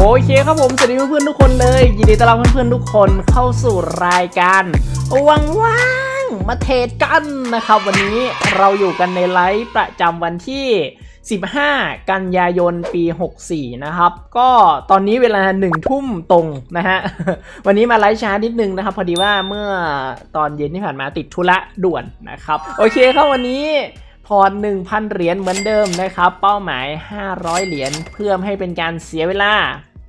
โอเคครับผมสวัสดีเพื่อนๆทุกคนเลยยินดีต้อนรับเพื่อนๆทุกคนเข้าสู่รายการว่างๆมาเทรดกันนะครับวันนี้เราอยู่กันในไลฟ์ประจำวันที่15กันยายนปี64นะครับก็ตอนนี้เวลา1 ทุ่มตรงนะฮะวันนี้มาไลฟ์ช้านิดนึงนะครับพอดีว่าเมื่อตอนเย็นที่ผ่านมาติดธุระด่วนนะครับโอเคครับวันนี้พอ 1,000 เหรียญเหมือนเดิมนะครับเป้าหมาย500เหรียญเพื่อให้เป็นการเสียเวลา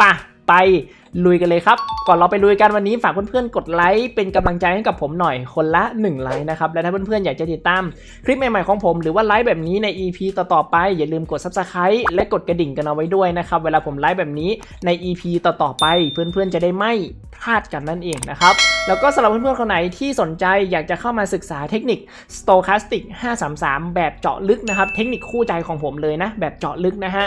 ป่ะไปลุยกันเลยครับก่อนเราไปลุยกันวันนี้ฝากเพื่อนๆกดไลค์เป็นกำลังใจให้กับผมหน่อยคนละ1ไลค์นะครับและถ้าเพื่อนๆอยากจะติดตามคลิปใหม่ๆของผมหรือว่าไลฟ์แบบนี้ใน EP ต่อๆไปอย่าลืมกด Subscribe และกดกระดิ่งกันเอาไว้ด้วยนะครับเวลาผมไลฟ์แบบนี้ใน EP ต่อๆไปเพื่อนๆจะได้ไม่พลาดกันนั่นเองนะครับแล้วก็สำหรับเพื่อนๆคนไหนที่สนใจอยากจะเข้ามาศึกษาเทคนิค Stochastic 533 แบบเจาะลึกนะครับเทคนิคคู่ใจของผมเลยนะแบบเจาะลึกนะฮะ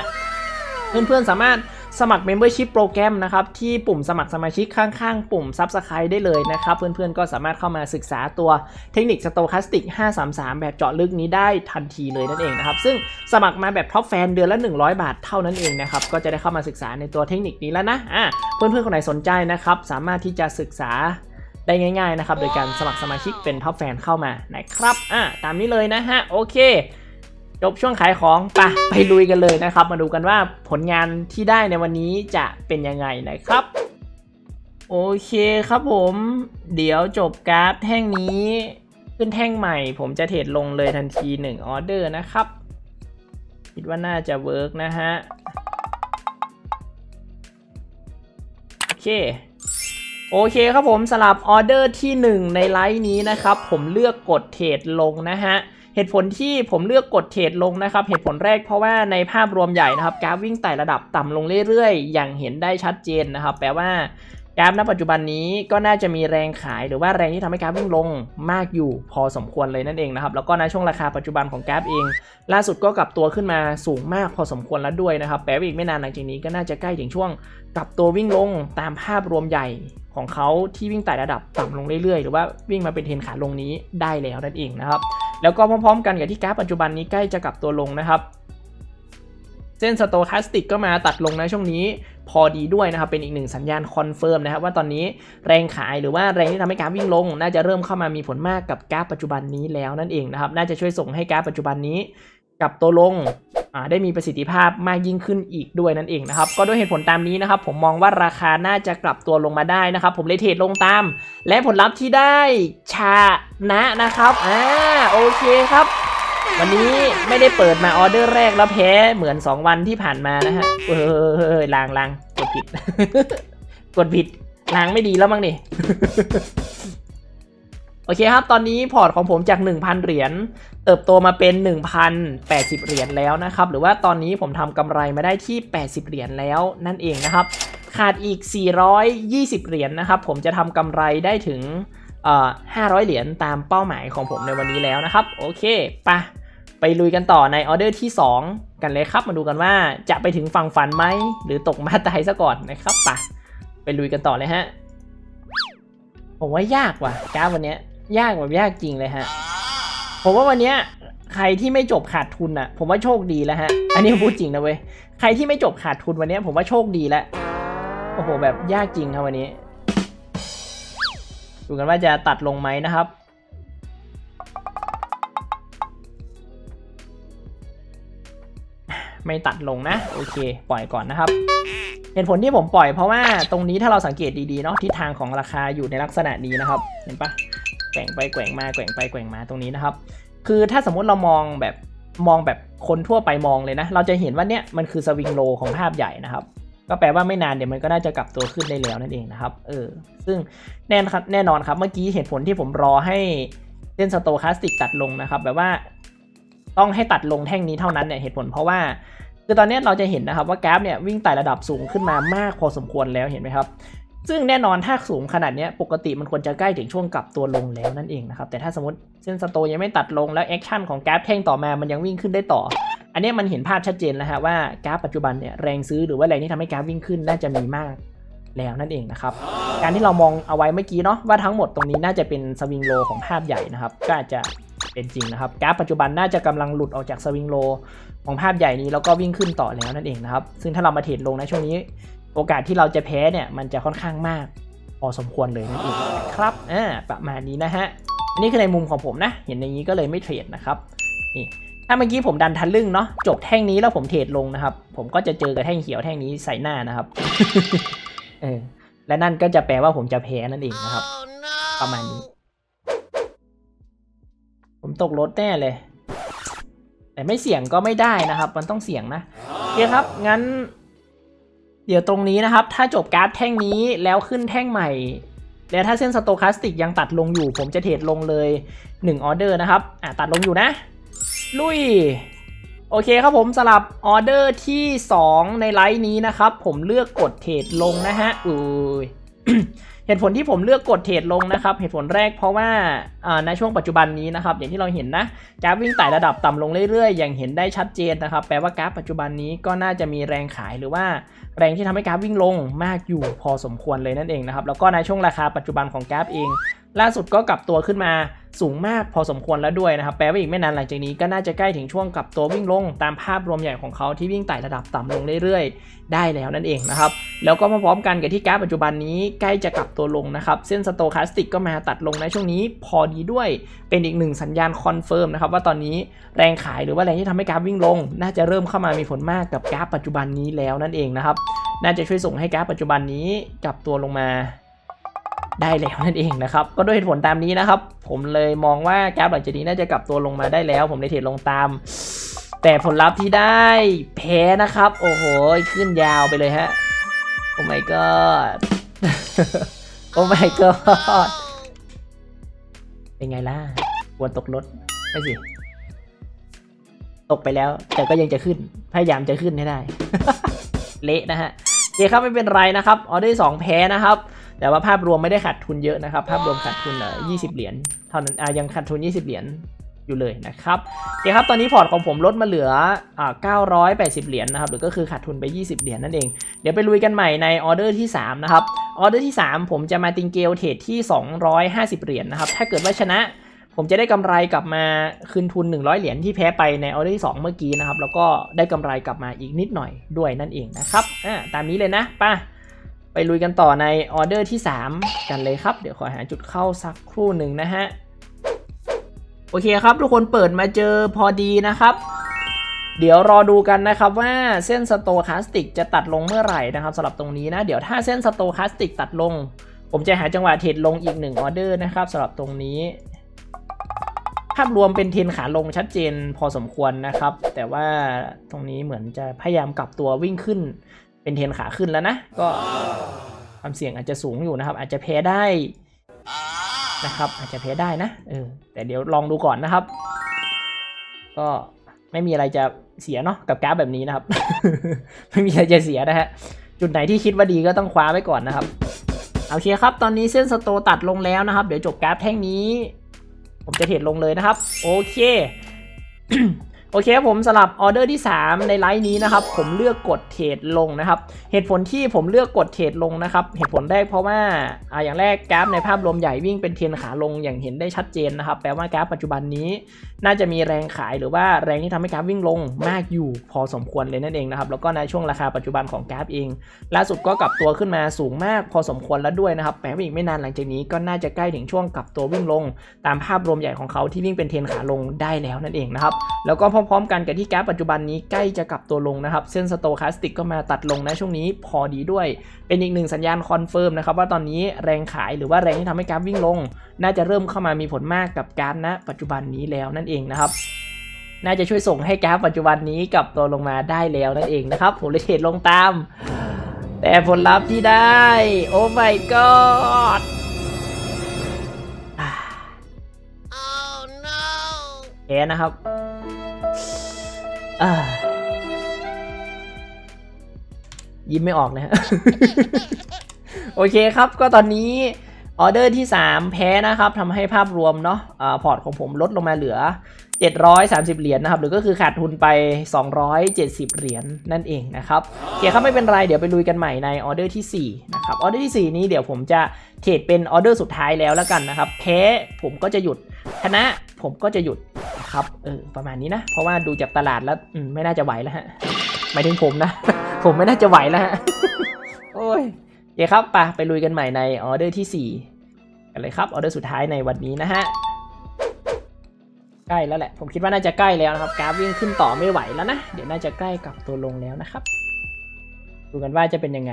เพื่อนๆสามารถสมัคร Membership โปรแกรมนะครับที่ปุ่มสมัครสมาชิกข้างๆปุ่ม Subscribe ได้เลยนะครับเพื่อนๆก็สามารถเข้ามาศึกษาตัวเทคนิค Stochastic 533 แบบเจาะลึกนี้ได้ทันทีเลยนั่นเองนะครับซึ่งสมัครมาแบบท็อปแฟนเดือนละ100 บาทเท่านั้นเองนะครับก็จะได้เข้ามาศึกษาในตัวเทคนิคนี้แล้วนะเพื่อนๆคนไหนสนใจนะครับสามารถที่จะศึกษาได้ง่ายๆนะครับโดยการสมัครสมาชิกเป็นท็อปแฟนเข้ามานะครับตามนี้เลยนะฮะโอเคจบช่วงขายของไปลุยกันเลยนะครับมาดูกันว่าผลงานที่ได้ในวันนี้จะเป็นยังไงนะครับโอเคครับผมเดี๋ยวจบกราฟแท่งนี้ขึ้นแท่งใหม่ผมจะเทรดลงเลยทันที1ออเดอร์นะครับคิดว่าน่าจะเวิร์กนะฮะโอเคครับผมสลับออเดอร์ที่1ในไลฟ์นี้นะครับผมเลือกกดเทรดลงนะฮะเหตุผลที่ผมเลือกกดเทรดลงนะครับเหตุผลแรกเพราะว่าในภาพรวมใหญ่นะครับกราฟวิ่งไต่ระดับต่ำลงเรื่อยๆอย่างเห็นได้ชัดเจนนะครับแปลว่ากราฟณปัจจุบันนี้ก็น่าจะมีแรงขายหรือว่าแรงที่ทำให้กราฟวิ่งลงมากอยู่พอสมควรเลยนั่นเองนะครับแล้วก็ในช่วงราคาปัจจุบันของกราฟเองล่าสุดก็กลับตัวขึ้นมาสูงมากพอสมควรแล้วด้วยนะครับแปลว่าอีกไม่นานหลังจากนี้ก็น่าจะใกล้ถึงช่วงกลับตัววิ่งลงตามภาพรวมใหญ่ของเขาที่วิ่งไต่ระดับต่ำลงเรื่อยๆหรือว่าวิ่งมาเป็นเทรนขาลงนี้ได้แล้วนั่นเองนะครับแล้วก็พร้อมๆกันกับที่กราฟปัจจุบันนี้ใกล้จะกลับตัวลงนะครับเส้นสโตแคสติกก็มาตัดลงในช่วงนี้พอดีด้วยนะครับเป็นอีกหนึ่งสัญญาณคอนเฟิร์มนะครับว่าตอนนี้แรงขายหรือว่าแรงที่ทำให้กราฟวิ่งลงน่าจะเริ่มเข้ามามีผลมากกับกราฟปัจจุบันนี้แล้วนั่นเองนะครับน่าจะช่วยส่งให้กราฟปัจจุบันนี้กลับตัวลงได้มีประสิทธิภาพมากยิ่งขึ้นอีกด้วยนั่นเองนะครับก็ด้วยเหตุผลตามนี้นะครับผมมองว่าราคาน่าจะกลับตัวลงมาได้นะครับผมเลยเทรดลงตามและผลลัพธ์ที่ได้ชนะนะครับโอเคครับวันนี้ไม่ได้เปิดมาออเดอร์แรกแล้วแพ้เหมือน2วันที่ผ่านมานะฮะล้างกดผิดล้างไม่ดีแล้วมั้งนี่โอเคครับตอนนี้พอร์ตของผมจาก 1,000 เหรียญเติบโตมาเป็น 1,080 เหรียญแล้วนะครับหรือว่าตอนนี้ผมทำกำไรมาได้ที่80เหรียญแล้วนั่นเองนะครับขาดอีก420เหรียญนะครับผมจะทำกำไรได้ถึง500เหรียญตามเป้าหมายของผมในวันนี้แล้วนะครับโอเคไปลุยกันต่อในออเดอร์ที่2กันเลยครับมาดูกันว่าจะไปถึงฝั่งฝันไหมหรือตกมาตายซะก่อนนะครับไปลุยกันต่อเลยฮะผมว่ายากว่ะกราฟวันนี้ยากแบบยากจริงเลยฮะผมว่าวันนี้ใครที่ไม่จบขาดทุนอ่ะผมว่าโชคดีแล้วฮะอันนี้พูดจริงนะเว้ยใครที่ไม่จบขาดทุนวันนี้ผมว่าโชคดีแล้วโอ้โหแบบยากจริงครับวันนี้ดูกันว่าจะตัดลงไหมนะครับไม่ตัดลงนะโอเคปล่อยก่อนนะครับเหตุผลที่ผมปล่อยเพราะว่าตรงนี้ถ้าเราสังเกตดีๆเนาะทิศทางของราคาอยู่ในลักษณะนี้นะครับเห็นปะแกว่งไปแกว่งมาแกว่งไปแกว่งมาตรงนี้นะครับคือถ้าสมมติเรามองแบบคนทั่วไปมองเลยนะเราจะเห็นว่าเนี่ยมันคือสวิงโลของภาพใหญ่นะครับก็แปลว่าไม่นานเดี๋ยวมันก็น่าจะกลับตัวขึ้นได้แล้วนั่นเองนะครับซึ่งแน่นอนครับเมื่อกี้เหตุผลที่ผมรอให้เส้นสโตแคสติกตัดลงนะครับแบบว่าต้องให้ตัดลงแท่งนี้เท่านั้นเนี่ยเหตุผลเพราะว่าคือตอนนี้เราจะเห็นนะครับว่ากราฟเนี่ยวิ่งไต่ระดับสูงขึ้นมามากพอสมควรแล้วเห็นไหมครับซึ่งแน่นอนถ้าสูงขนาดนี้ปกติมันควรจะใกล้ถึงช่วงกลับตัวลงแล้วนั่นเองนะครับแต่ถ้าสมมติเส้นสโตยังไม่ตัดลงแล้วแอคชั่นของกราฟแท่งต่อมามันยังวิ่งขึ้นได้ต่ออันนี้มันเห็นภาพชัดเจนแล้วฮะว่ากราฟปัจจุบันเนี่ยแรงซื้อหรือว่าแรงที่ทำให้กราฟวิ่งขึ้นน่าจะมีมากแล้วนั่นเองนะครับการที่เรามองเอาไว้เมื่อกี้เนาะว่าทั้งหมดตรงนี้น่าจะเป็นสวิงโลของภาพใหญ่นะครับก็อาจจะเป็นจริงนะครับกราฟปัจจุบันน่าจะกำลังหลุดออกจากสวิงโลของภาพใหญ่นี้แล้วก็วิ่งขึ้นต่อแล้วนั่นเองนะครับซึ่งถ้าเรามาเทรดลงในช่วงนี้ โอกาสที่เราจะแพ้เนี่ยมันจะค่อนข้างมากพอสมควรเลยนั่นเองครับประมาณนี้นะฮะอันนี้คือในมุมของผมนะเห็นอย่างนี้ก็เลยไม่เทรดนะครับนี่ถ้าเมื่อกี้ผมดันทะลึ่งเนาะจบแท่งนี้แล้วผมเทรดลงนะครับผมก็จะเจอกับแท่งเขียวแท่งนี้ใส่หน้านะครับและนั่นก็จะแปลว่าผมจะแพ้นั่นเองนะครับประมาณนี้ผมตกรถแน่เลยแต่ไม่เสี่ยงก็ไม่ได้นะครับมันต้องเสี่ยงนะเดี๋ยวครับงั้นเดี๋ยวตรงนี้นะครับถ้าจบการ์ดแท่งนี้แล้วขึ้นแท่งใหม่แล้วถ้าเส้นสโตคาสติกยังตัดลงอยู่ผมจะเทรดลงเลย1ออเดอร์นะครับตัดลงอยู่นะลุยโอเคครับผมสลับออเดอร์ที่2ในไลฟ์นี้นะครับผมเลือกกดเทรดลงนะฮะเหตุผลที่ผมเลือกกดเทรดลงนะครับเหตุผลแรกเพราะว่าในช่วงปัจจุบันนี้นะครับอย่างที่เราเห็นนะกราฟวิ่งไต่ระดับต่ำลงเรื่อยๆอย่างเห็นได้ชัดเจนนะครับแปลว่ากราฟปัจจุบันนี้ก็น่าจะมีแรงขายหรือว่าแรงที่ทำให้กราฟวิ่งลงมากอยู่พอสมควรเลยนั่นเองนะครับแล้วก็ในช่วงราคาปัจจุบันของกราฟเองล่าสุดก็กลับตัวขึ้นมาสูงมากพอสมควรแล้วด้วยนะครับแปลว่าอีกไม่นานหลังจากนี้ก็น่าจะใกล้ถึงช่วงกลับตัววิ่งลงตามภาพรวมใหญ่ของเขาที่วิ่งไต่ระดับต่ำลงเรื่อยๆได้แล้วนั่นเองนะครับแล้วก็พร้อมๆกันกับที่กราฟปัจจุบันนี้ใกล้จะกลับตัวลงนะครับเส้นสโตคาสติกก็มาตัดลงในช่วงนี้พอดีด้วยเป็นอีกหนึ่งสัญญาณคอนเฟิร์มนะครับว่าตอนนี้แรงขายหรือว่าแรงที่ทำให้กราฟวิ่งลงน่าจะเริ่มเข้ามามีผลมากกับกราฟปัจจุบันนี้แล้วนั่นเองนะครับน่าจะช่วยส่งให้กราฟปัจจุบันนี้กลับตัวลงมาได้แล้วนั่นเองนะครับก็ด้วยเหตุผลตามนี้นะครับผมเลยมองว่ากราฟหลังจากนี้น่าจะกลับตัวลงมาได้แล้วผมเลยเทรดลงตามแต่ผลลัพธ์ที่ได้แพ้นะครับโอ้โหขึ้นยาวไปเลยฮะโอ้ my god โอ้ my god เป็นไงล่ะควรตกรถไม่สิตกไปแล้วแต่ก็ยังจะขึ้นพยายามจะขึ้นให้ได้ เละนะฮะเดี๋ยวครับไม่เป็นไรนะครับออเดอร์2แพ้นะครับแต่ว่าภาพรวมไม่ได้ขาดทุนเยอะนะครับภาพรวมขาดทุน20 เหรียญเท่านั้นยังขาดทุน20 เหรียญอยู่เลยนะครับเดี๋ยวครับตอนนี้พอร์ตของผมลดมาเหลือ980 เหรียญนะครับหรือก็คือขาดทุนไป20 เหรียญนั่นเองเดี๋ยวไปลุยกันใหม่ในออเดอร์ที่3นะครับออเดอร์ที่3ผมจะมาติงเกลเทรดที่250 เหรียญนะครับถ้าเกิดว่าชนะผมจะได้กำไรกลับมาคืนทุน100 เหรียญที่แพ้ไปในออเดอร์ที่2เมื่อกี้นะครับแล้วก็ได้กำไรกลับมาอีกนิดหน่อยด้วยนั่นเองนะครับตามนี้เลยนะป่ะไปลุยกันต่อในออเดอร์ที่3กันเลยครับเดี๋ยวขอหาจุดเข้าสักครู่หนึ่งนะฮะโอเคครับทุกคนเปิดมาเจอพอดีนะครับเดี๋ยวรอดูกันนะครับว่าเส้นสโตคาสติกจะตัดลงเมื่อไหร่นะครับสำหรับตรงนี้นะเดี๋ยวถ้าเส้นสโตคาสติกตัดลงผมจะหาจังหวะเทรดลงอีก1ออเดอร์นะครับสำหรับตรงนี้ภาพรวมเป็นเทรนขาลงชัดเจนพอสมควรนะครับแต่ว่าตรงนี้เหมือนจะพยายามกลับตัววิ่งขึ้นเป็นเทรนขาขึ้นแล้วนะก็ความเสี่ยงอาจจะสูงอยู่นะครับอาจจะแพ้ได้นะครับอาจจะแพ้ได้นะแต่เดี๋ยวลองดูก่อนนะครับก็ไม่มีอะไรจะเสียเนาะกับกราฟแบบนี้นะครับ ไม่มีอะไรจะเสียนะฮะจุดไหนที่คิดว่าดีก็ต้องคว้าไว้ก่อนนะครับโอเคครับตอนนี้เส้นสโตตัดลงแล้วนะครับเดี๋ยวจบกราฟแท่งนี้ผมจะเทรดลงเลยนะครับโอเค โอเคผมสลับออเดอร์ที่3ในไลฟ์นี้นะครับผมเลือกกดเทรดลงนะครับเหตุผลที่ผมเลือกกดเทรดลงนะครับเหตุผลแรกเพราะว่าอย่างแรกกราฟในภาพรวมใหญ่วิ่งเป็นเทรนขาลงอย่างเห็นได้ชัดเจนนะครับแปลว่ากราฟปัจจุบันนี้น่าจะมีแรงขายหรือว่าแรงที่ทำให้กราฟวิ่งลงมากอยู่พอสมควรเลยนั่นเองนะครับแล้วก็ในช่วงราคาปัจจุบันของกราฟเองล่าสุดก็กลับตัวขึ้นมาสูงมากพอสมควรแล้วด้วยนะครับแปลว่าอีกไม่นานหลังจากนี้ก็น่าจะใกล้ถึงช่วงกลับตัววิ่งลงตามภาพรวมใหญ่ของเขาที่วิ่งเป็นเทรนขาลงได้แล้วนั่นเองนะครับแล้วก็พร้อมๆกันกับที่กราฟปัจจุบันนี้ใกล้จะกลับตัวลงนะครับเส้นสโตคาสติกก็มาตัดลงนะช่วงนี้พอดีด้วยเป็นอีกหนึ่งสัญญาณคอนเฟิร์มนะครับว่าตอนนี้แรงขายหรือว่าแรงที่ทำให้กราฟวิ่งลงน่าจะเริ่มเข้ามามีผลมากกับกราฟณปัจจุบันนี้แล้วนั่นเองนะครับน่าจะช่วยส่งให้กราฟปัจจุบันนี้กลับตัวลงมาได้แล้วนั่นเองนะครับผมเลยเทรดลงตามแต่ผลลัพธ์ที่ได้โอ้ my god oh no แย่นะครับยิ้มไม่ออกนะฮะ โอเคครับก็ตอนนี้ออเดอร์ที่3แพ้นะครับทำให้ภาพรวมเนาะพอร์ตของผมลดลงมาเหลือ730 เหรียญนะครับหรือก็คือขาดทุนไป270 เหรียญนั่นเองนะครับเดี๋ยวครับไม่เป็นไรเดี๋ยวไปลุยกันใหม่ในออเดอร์ที่4นะครับออเดอร์ที่4นี้เดี๋ยวผมจะเทรดเป็นออเดอร์สุดท้ายแล้วกันนะครับแพ้ผมก็จะหยุดชนะผมก็จะหยุดนะครับประมาณนี้นะเพราะว่าดูจากตลาดแล้วไม่น่าจะไหวแล้วฮะหมายถึงผมนะ ผมไม่น่าจะไหวแล้วฮะ อ้ยโอเคครับไปลุยกันใหม่ในออเดอร์ที่4กันเลยครับออเดอร์สุดท้ายในวันนี้นะฮะใกล้แล้วแหละผมคิดว่าน่าจะใกล้แล้วนะครับกราฟวิ่งขึ้นต่อไม่ไหวแล้วนะเดี๋ยวน่าจะใกล้กับตัวลงแล้วนะครับดูกันว่าจะเป็นยังไง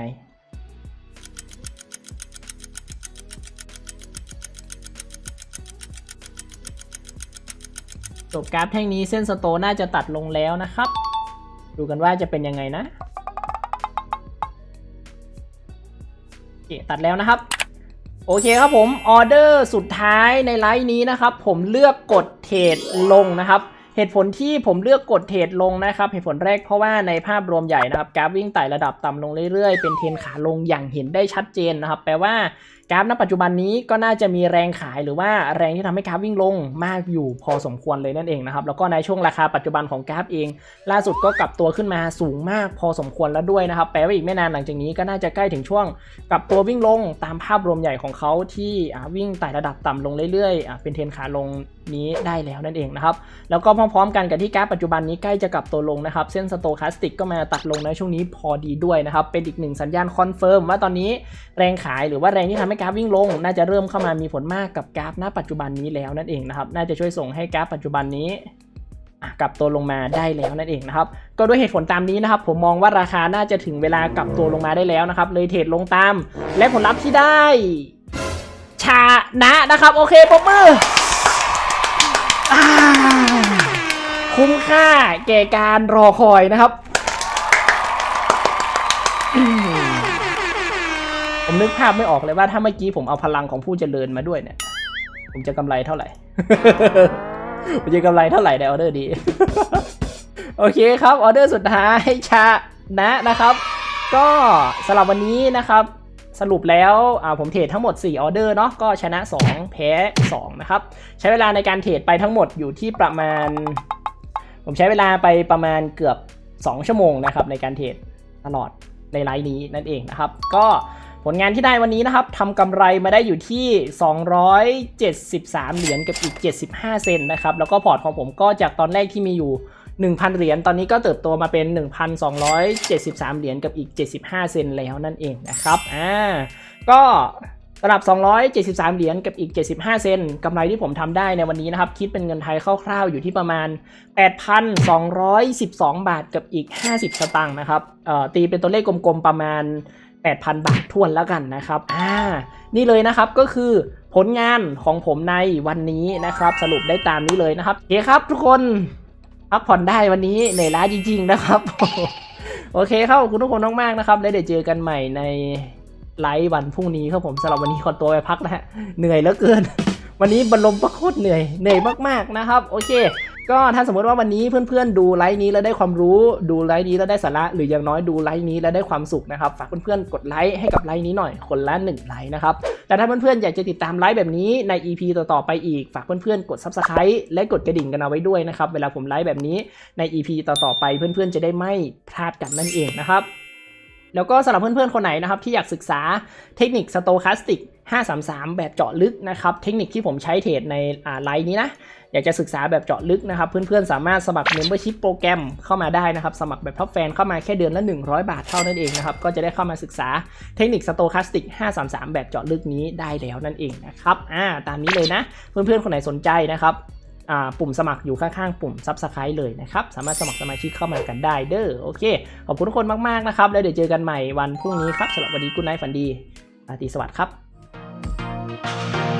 จบกราฟแท่งนี้เส้นสโตน่าจะตัดลงแล้วนะครับดูกันว่าจะเป็นยังไงนะตัดแล้วนะครับโอเคครับผมออเดอร์สุดท้ายในไลฟ์นี้นะครับผมเลือกกดเทรดลงนะครับเหตุผลที่ผมเลือกกดเทรดลงนะครับเหตุผลแรกเพราะว่าในภาพรวมใหญ่นะครับกราฟวิ่งไต่ระดับต่ำลงเรื่อยๆเป็นเทรนขาลงอย่างเห็นได้ชัดเจนนะครับแปลว่ากราฟณปัจจุบันนี้ก็น่าจะมีแรงขายหรือว่าแรงที่ทำให้กราฟวิ่งลงมากอยู่พอสมควรเลยนั่นเองนะครับแล้วก็ในช่วงราคาปัจจุบันของกราฟเองล่าสุดก็กลับตัวขึ้นมาสูงมากพอสมควรแล้วด้วยนะครับแปลว่าอีกไม่นานหลังจากนี้ก็น่าจะใกล้ถึงช่วงกลับตัววิ่งลงตามภาพรวมใหญ่ของเขาที่วิ่งไต่ระดับต่ำลงเรื่อยๆเป็นเทรนขาลงนี้ได้แล้วนั่นเองนะครับแล้วก็พร้อมๆกันกับที่กราฟปัจจุบันนี้ใกล้จะกลับตัวลงนะครับเส้นสโตคาสติกก็มาตัดลงในช่วงนี้พอดีด้วยนะครับเป็นอีกหนึ่งสัญญาณคอนเฟิร์มว่าตอนนี้แรงขายหรือว่าแรงที่ทำให้กราฟวิ่งลงน่าจะเริ่มเข้ามามีผลมากกับกราฟณปัจจุบันนี้แล้วนั่นเองนะครับน่าจะช่วยส่งให้กราฟปัจจุบันนี้กลับตัวลงมาได้แล้วนั่นเองนะครับก็ด้วยเหตุผลตามนี้นะครับผมมองว่าราคาน่าจะถึงเวลากลับตัวลงมาได้แล้วนะครับเลยเทรดลงตามและผลลัพธ์ที่ได้ชนะนะครับโอเคปรบมือคุ้มค่าแก่การรอคอยนะครับ ผมนึกภาพไม่ออกเลยว่าถ้าเมื่อกี้ผมเอาพลังของผู้เจริญมาด้วยเนี่ยผมจะกำไรเท่าไหร่ ผมจะกำไรเท่าไหร่ในออเดอร์ดี โอเคครับออเดอร์สุดท้ายชนะนะครับก็สำหรับวันนี้นะครับสรุปแล้วผมเทรดทั้งหมด4ออเดอร์เนาะก็ชนะ2แพ้2นะครับใช้เวลาในการเทรดไปทั้งหมดอยู่ที่ประมาณผมใช้เวลาไปประมาณเกือบ2ชั่วโมงนะครับในการเทรดตลอดในไลฟ์นี้นั่นเองนะครับก็ผลงานที่ได้วันนี้นะครับทำกำไรมาได้อยู่ที่273เหรียญกับอีก75เซนต์นะครับแล้วก็พอร์ตของผมก็จากตอนแรกที่มีอยู่1,000 เหรียญตอนนี้ก็เติบโตมาเป็น 1,273 เหรียญกับอีก75เซนต์แล้วนั่นเองนะครับก็สำหรับ273เหรียญกับอีก75เซนต์กำไรที่ผมทำได้ในวันนี้นะครับคิดเป็นเงินไทยคร่าวๆอยู่ที่ประมาณ 8,212 บาทกับอีก50สตางค์นะครับตีเป็นตัวเลขกลมๆประมาณ 8,000 บาททวนแล้วกันนะครับนี่เลยนะครับก็คือผลงานของผมในวันนี้นะครับสรุปได้ตามนี้เลยนะครับโอเคครับทุกคนพักผ่อนได้วันนี้เหนื่อยล้าจริงๆนะครับ โอเคครับขอบคุณทุกคนมากๆนะครับแล้วเดี๋ยวเจอกันใหม่ในไลฟ์วันพรุ่งนี้ครับผมสำหรับวันนี้ขอตัวไปพักนะฮะเหนื่อยเหลือเกิน วันนี้บรรลมประโคตรเหนื่อยมากๆนะครับโอเคก็ถ้าสมมติว่าวันนี้เพื่อนๆดูไลฟ์นี้แล้วได้ความรู้ดูไลฟ์นี้แล้วได้สาระหรืออย่างน้อยดูไลฟ์นี้แล้วได้ความสุขนะครับฝากเพื่อนๆกดไลค์ให้กับไลฟ์นี้หน่อยคนละ1ไลค์นะครับแต่ถ้าเพื่อนๆอยากจะติดตามไลฟ์แบบนี้ใน EP ต่อๆไปอีกฝากเพื่อนๆกด Subscribe และกดกระดิ่งกันเอาไว้ด้วยนะครับเวลาผมไลฟ์แบบนี้ใน EP ต่อๆไปเพื่อนๆจะได้ไม่พลาดกันนั่นเองนะครับแล้วก็สำหรับเพื่อนๆคนไหนนะครับที่อยากศึกษาเทคนิคสโตคาสติก533แบบเจาะลึกนะครับเทคนิคที่ผมใช้เทรดในไลฟ์นี้นะอยากจะศึกษาแบบเจาะลึกนะครับเพื่อนๆสามารถสมัคร Membership โปรแกรมเข้ามาได้นะครับสมัครแบบท็อปแฟนเข้ามาแค่เดือนละ100 บาทเท่านั้นเองนะครับก็จะได้เข้ามาศึกษาเทคนิคสโตคาสติก533แบบเจาะลึกนี้ได้แล้วนั่นเองนะครับตามนี้เลยนะเพื่อนๆคนไหนสนใจนะครับปุ่มสมัครอยู่ข้างๆปุ่ม Subscribe เลยนะครับสามารถสมัครสมาชิกเข้ามากันได้เด้อโอเคขอบคุณทุกคนมากๆนะครับแล้วเดี๋ยวเจอกันใหม่วันพรุ่งนี้ครับสำหรับวันนี้ Good Night ฝันดีราตรีสวัสดิ์ครับ